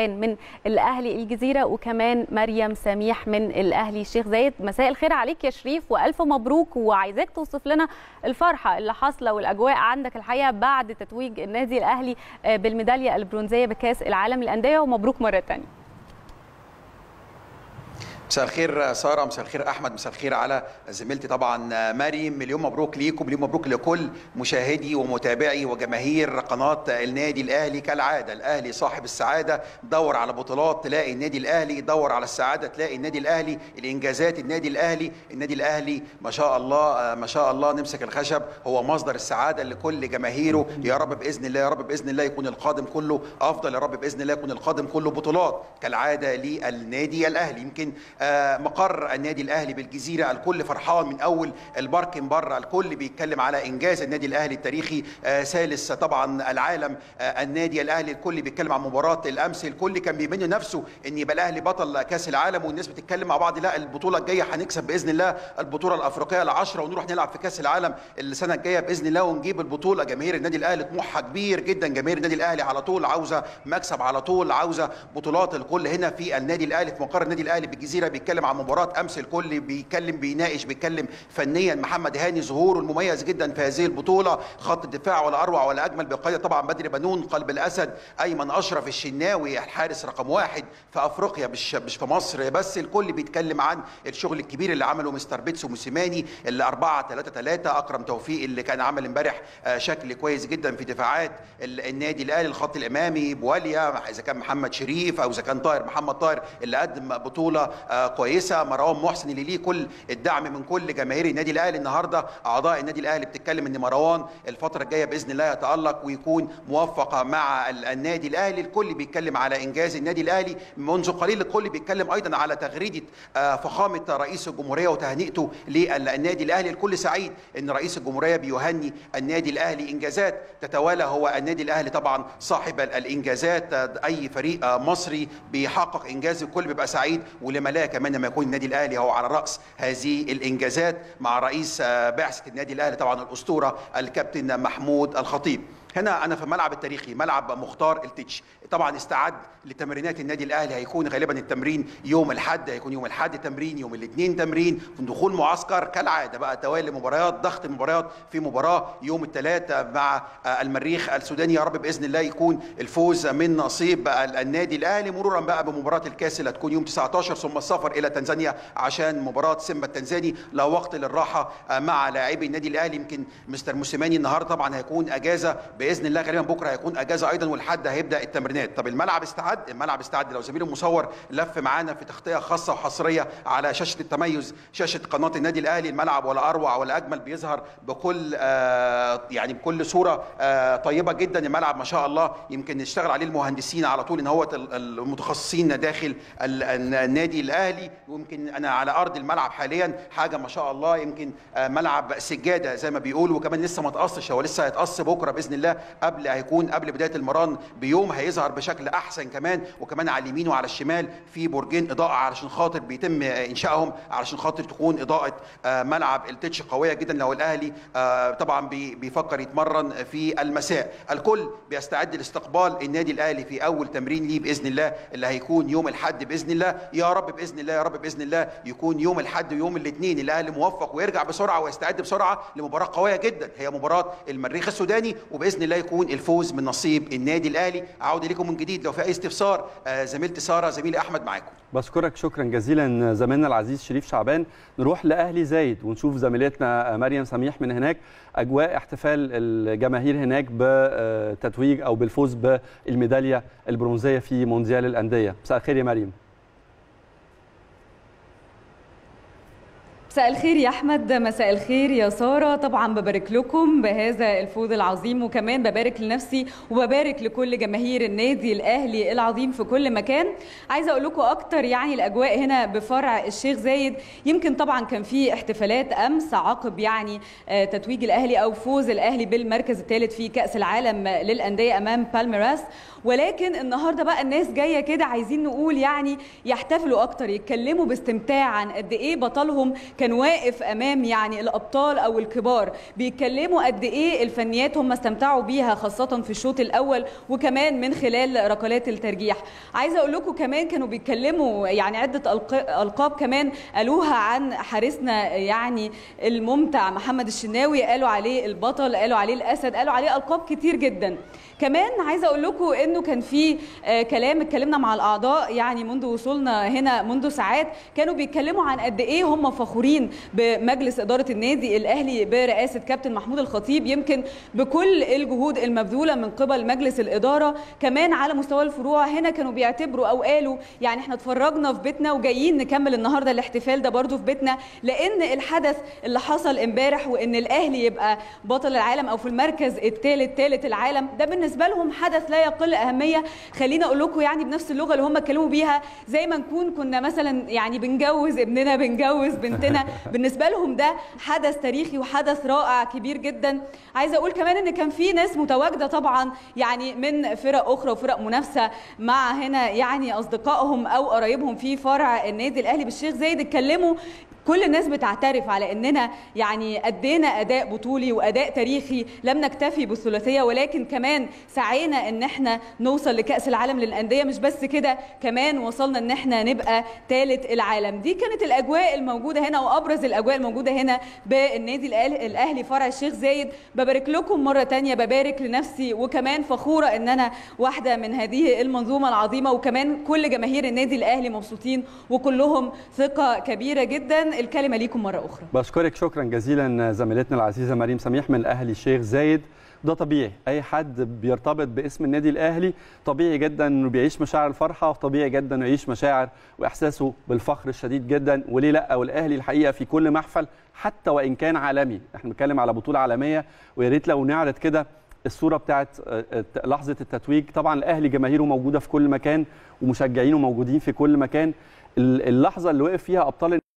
من الأهلي الجزيرة وكمان مريم سميح من الأهلي الشيخ زايد. مساء الخير عليك يا شريف وألف مبروك، وعايزاك توصف لنا الفرحة اللي حاصلة والأجواء عندك الحقيقة بعد تتويج النادي الأهلي بالميدالية البرونزية بكأس العالم للأندية، ومبروك مرة تانية. مساء الخير ساره، مساء الخير احمد، مساء الخير على زميلتي طبعا مريم. مليون مبروك ليكم، مليون مبروك لكل مشاهدي ومتابعي وجماهير قناه النادي الاهلي. كالعاده الاهلي صاحب السعاده، دور على بطولات تلاقي النادي الاهلي، دور على السعاده تلاقي النادي الاهلي، الانجازات النادي الاهلي. النادي الاهلي ما شاء الله ما شاء الله نمسك الخشب، هو مصدر السعاده لكل جماهيره. يا رب باذن الله، يا رب باذن الله يكون القادم كله افضل، يا رب باذن الله يكون القادم كله بطولات كالعاده للنادي الاهلي. يمكن مقر النادي الاهلي بالجزيره الكل فرحان من اول الباركن بره، الكل بيتكلم على انجاز النادي الاهلي التاريخي، ثالث طبعا العالم النادي الاهلي، الكل بيتكلم عن مباراه الامس، الكل كان بيمن نفسه ان يبقى الاهلي بطل كاس العالم، والناس بتتكلم مع بعض لا البطوله الجايه هنكسب باذن الله البطوله الافريقيه ال10 ونروح نلعب في كاس العالم السنه الجايه باذن الله ونجيب البطوله. جماهير النادي الاهلي طموحها كبير جدا، جماهير النادي الاهلي على طول عاوزه مكسب، على طول عاوزه بطولات. الكل هنا في النادي الاهلي في مقر النادي الاهلي بالجزيره بيتكلم عن مباراه امس، الكل بيتكلم بيناقش بيتكلم فنيا. محمد هاني ظهوره المميز جدا في هذه البطوله، خط الدفاع ولا اروع ولا اجمل، بقياده طبعا بدر بنون قلب الاسد، ايمن اشرف الشناوي الحارس رقم واحد في افريقيا مش في مصر بس. الكل بيتكلم عن الشغل الكبير اللي عمله مستر بيتس وموسيماني، اللي 4-3-3، اكرم توفيق اللي كان عمل امبارح شكل كويس جدا في دفاعات النادي الاهلي، الخط الامامي بواليا اذا كان محمد شريف او اذا كان طاهر محمد طاهر اللي قدم بطوله كويسه، مروان محسن اللي ليه كل الدعم من كل جماهير النادي الاهلي. النهارده اعضاء النادي الاهلي بتتكلم ان مروان الفتره الجايه باذن الله يتالق ويكون موفقه مع النادي الاهلي. الكل بيتكلم على انجاز النادي الاهلي منذ قليل، الكل بيتكلم ايضا على تغريده فخامه رئيس الجمهوريه وتهنئته للنادي الاهلي. الكل سعيد ان رئيس الجمهوريه بيهني النادي الاهلي، انجازات تتوالى، هو النادي الاهلي طبعا صاحب الانجازات. اي فريق مصري بيحقق انجاز الكل بيبقى سعيد، ولما لا كمان لما يكون النادي الاهلي هو على راس هذه الانجازات مع رئيس بعثه النادي الاهلي طبعا الاسطوره الكابتن محمود الخطيب. هنا انا في الملعب التاريخي، ملعب مختار التتش، طبعا استعد لتمرينات النادي الاهلي. هيكون غالبا التمرين يوم الاحد، هيكون يوم الاحد تمرين، يوم الاثنين تمرين، دخول معسكر كالعاده بقى توالي مباريات، ضغط مباريات، في مباراه يوم الثلاثاء مع المريخ السوداني، يا رب باذن الله يكون الفوز من نصيب النادي الاهلي، مرورا بقى بمباراه الكاس اللي هتكون يوم 19، ثم السفر الى تنزانيا عشان مباراه سيمبا التنزاني. لا وقت للراحه مع لاعبي النادي الاهلي. يمكن مستر موسيماني النهارده طبعا هيكون اجازه باذن الله، غالبا بكره هيكون اجازه ايضا، والحد هيبدا التمرينات. طب الملعب استعد، الملعب استعد. لو زميل المصور لف معانا في تغطيه خاصه وحصريه على شاشه التميز، شاشه قناه النادي الاهلي، الملعب ولا اروع ولا اجمل، بيظهر بكل بكل صوره طيبه جدا. الملعب ما شاء الله يمكن نشتغل عليه المهندسين على طول، ان هو المتخصصين داخل النادي الاهلي. ويمكن انا على ارض الملعب حاليا حاجه ما شاء الله، يمكن ملعب سجاده زي ما بيقولوا، وكمان لسه ما اتقصش، هو لسه هيتقص بكره باذن الله، قبل هيكون قبل بدايه المران بيوم، هيظهر بشكل احسن كمان. وكمان على اليمين وعلى الشمال في برجين اضاءه علشان خاطر بيتم انشائهم، علشان خاطر تكون اضاءه ملعب التتش قويه جدا لو الاهلي طبعا بيفكر يتمرن في المساء. الكل بيستعد لاستقبال النادي الاهلي في اول تمرين ليه باذن الله اللي هيكون يوم الاحد باذن الله. يا رب باذن الله، يا رب باذن الله يكون يوم الاحد ويوم الاثنين الاهلي موفق ويرجع بسرعه ويستعد بسرعه لمباراه قويه جدا هي مباراه المريخ السوداني، وباذن باذن الله يكون الفوز من نصيب النادي الاهلي. اعود اليكم من جديد لو في اي استفسار، زميلتي ساره، زميلي احمد معاكم. بشكرك شكرا جزيلا زميلنا العزيز شريف شعبان. نروح لاهلي زايد ونشوف زميلتنا مريم سميح من هناك اجواء احتفال الجماهير هناك بتتويج او بالفوز بالميداليه البرونزيه في مونديال الانديه. مساء الخير يا مريم. مساء الخير يا احمد، مساء الخير يا ساره. طبعا ببارك لكم بهذا الفوز العظيم، وكمان ببارك لنفسي وببارك لكل جماهير النادي الاهلي العظيم في كل مكان. عايزه اقول لكم اكتر يعني الاجواء هنا بفرع الشيخ زايد، يمكن طبعا كان في احتفالات امس عقب يعني تتويج الاهلي او فوز الاهلي بالمركز الثالث في كاس العالم للانديه امام بالميراس، ولكن النهارده بقى الناس جايه كده عايزين نقول يعني يحتفلوا اكتر، يتكلموا باستمتاع عن قد ايه بطلهم كان واقف امام يعني الابطال او الكبار بيتكلموا قد ايه الفنيات هم استمتعوا بيها، خاصه في الشوط الاول وكمان من خلال ركلات الترجيح. عايزه اقول لكم كمان كانوا بيتكلموا يعني عده القاب كمان قالوها عن حارسنا يعني الممتع محمد الشناوي، قالوا عليه البطل، قالوا عليه الاسد، قالوا عليه القاب كتير جدا. كمان عايزه اقول لكم انه كان في كلام اتكلمنا مع الاعضاء يعني منذ وصولنا هنا منذ ساعات، كانوا بيتكلموا عن قد ايه هم فخورين بمجلس اداره النادي الاهلي برئاسه كابتن محمود الخطيب، يمكن بكل الجهود المبذوله من قبل مجلس الاداره. كمان على مستوى الفروع هنا كانوا بيعتبروا او قالوا يعني احنا اتفرجنا في بيتنا وجايين نكمل النهارده الاحتفال ده برده في بيتنا، لان الحدث اللي حصل امبارح وان الاهلي يبقى بطل العالم او في المركز الثالث ثالث العالم ده بالنسبه لهم حدث لا يقل اهميه. خلينا اقول لكم يعني بنفس اللغه اللي هم اتكلموا بيها، زي ما نكون كنا مثلا يعني بنجوز ابننا بنجوز بنتنا، بالنسبه لهم ده حدث تاريخي وحدث رائع كبير جدا. عايزه اقول كمان ان كان في ناس متواجده طبعا يعني من فرق اخرى وفرق منافسه مع هنا يعني اصدقائهم او قرايبهم في فرع النادي الاهلي بالشيخ زايد، اتكلموا كل الناس بتعترف على اننا يعني ادينا اداء بطولي واداء تاريخي، لم نكتفي بالثلاثيه ولكن كمان سعينا ان احنا نوصل لكاس العالم للانديه، مش بس كده كمان وصلنا ان احنا نبقى ثالث العالم. دي كانت الاجواء الموجوده هنا وابرز الاجواء الموجوده هنا بالنادي الاهلي فرع الشيخ زايد. ببارك لكم مره ثانيه، ببارك لنفسي وكمان فخوره ان انا واحده من هذه المنظومه العظيمه، وكمان كل جماهير النادي الاهلي مبسوطين وكلهم ثقه كبيره جدا. الكلمة ليكم مرة أخرى. بشكرك شكرا جزيلا زميلتنا العزيزة مريم سميح من الأهلي الشيخ زايد. ده طبيعي، أي حد بيرتبط باسم النادي الأهلي طبيعي جدا إنه بيعيش مشاعر الفرحة، وطبيعي جدا إنه يعيش مشاعر وإحساسه بالفخر الشديد جدا، وليه لأ. والأهلي الحقيقة في كل محفل حتى وإن كان عالمي، إحنا بنتكلم على بطولة عالمية، ويا ريت لو نعرض كده الصورة بتاعت لحظة التتويج. طبعا الأهلي جماهيره موجودة في كل مكان ومشجعينه موجودين في كل مكان. اللحظة اللي وقف فيها أبطال